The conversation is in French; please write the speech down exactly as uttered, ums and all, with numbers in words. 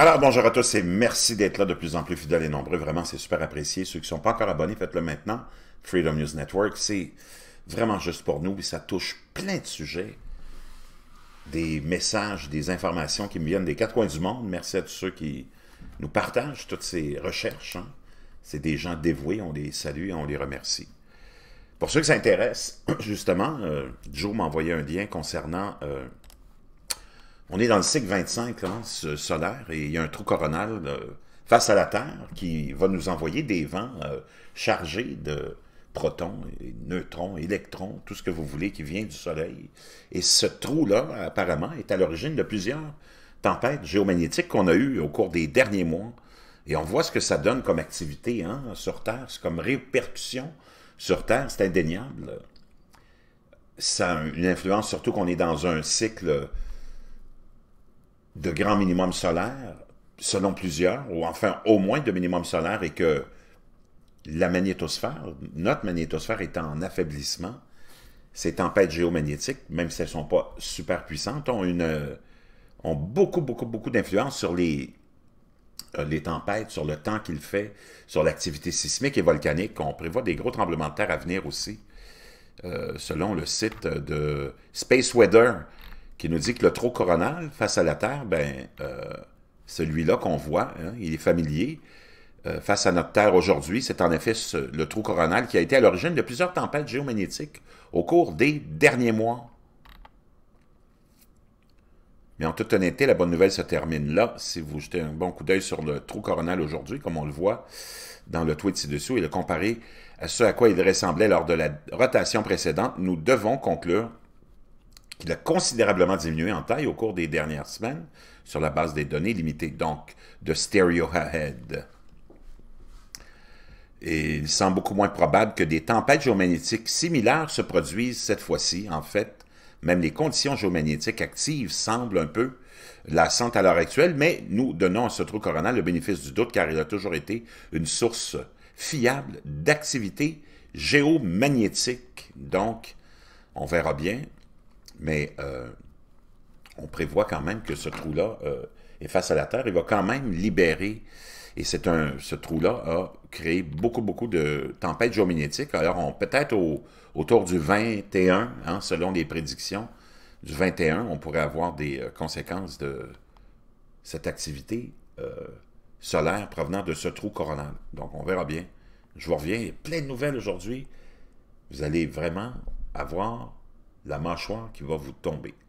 Alors, bonjour à tous et merci d'être là, de plus en plus fidèles et nombreux. Vraiment, c'est super apprécié. Ceux qui ne sont pas encore abonnés, faites-le maintenant. Freedom News Network, c'est vraiment juste pour nous. Puis ça touche plein de sujets, des messages, des informations qui me viennent des quatre coins du monde. Merci à tous ceux qui nous partagent toutes ces recherches. Hein. C'est des gens dévoués, on les salue et on les remercie. Pour ceux qui s'intéressent, justement, euh, Joe m'a envoyé un lien concernant... Euh, on est dans le cycle vingt-cinq là, solaire et il y a un trou coronal euh, face à la Terre qui va nous envoyer des vents euh, chargés de protons, et neutrons, électrons, tout ce que vous voulez qui vient du Soleil. Et ce trou-là, apparemment, est à l'origine de plusieurs tempêtes géomagnétiques qu'on a eues au cours des derniers mois. Et on voit ce que ça donne comme activité hein, sur Terre, c'est comme répercussion sur Terre, c'est indéniable. Ça a une influence, surtout qu'on est dans un cycle de grand minimum solaire, selon plusieurs, ou enfin au moins de minimum solaire, et que la magnétosphère, notre magnétosphère est en affaiblissement. Ces tempêtes géomagnétiques, même si elles ne sont pas super puissantes, ont, une, ont beaucoup, beaucoup, beaucoup d'influence sur les... les tempêtes, sur le temps qu'il fait, sur l'activité sismique et volcanique. On prévoit des gros tremblements de terre à venir aussi, euh, selon le site de Space Weather, qui nous dit que le trou coronal face à la Terre, ben, euh, celui-là qu'on voit, hein, il est familier, euh, face à notre Terre aujourd'hui, c'est en effet ce, le trou coronal qui a été à l'origine de plusieurs tempêtes géomagnétiques au cours des derniers mois. Mais en toute honnêteté, la bonne nouvelle se termine là. Si vous jetez un bon coup d'œil sur le trou coronal aujourd'hui, comme on le voit dans le tweet ci-dessous, et le comparer à ce à quoi il ressemblait lors de la rotation précédente, nous devons conclure qu'il a considérablement diminué en taille au cours des dernières semaines, sur la base des données limitées, donc, de Stereo Ahead. Et il semble beaucoup moins probable que des tempêtes géomagnétiques similaires se produisent cette fois-ci, en fait. Même les conditions géomagnétiques actives semblent un peu lassantes à l'heure actuelle, mais nous donnons à ce trou coronal le bénéfice du doute car il a toujours été une source fiable d'activité géomagnétique. Donc, on verra bien, mais euh, on prévoit quand même que ce trou-là euh, est face à la Terre. Il va quand même libérer, et c'est un, ce trou-là a créé beaucoup, beaucoup de tempêtes géomagnétiques. Alors, on peut-être au... autour du vingt et un, hein, selon les prédictions du vingt et un, on pourrait avoir des conséquences de cette activité euh, solaire provenant de ce trou coronal. Donc, on verra bien. Je vous reviens. Il y a plein de nouvelles aujourd'hui. Vous allez vraiment avoir la mâchoire qui va vous tomber.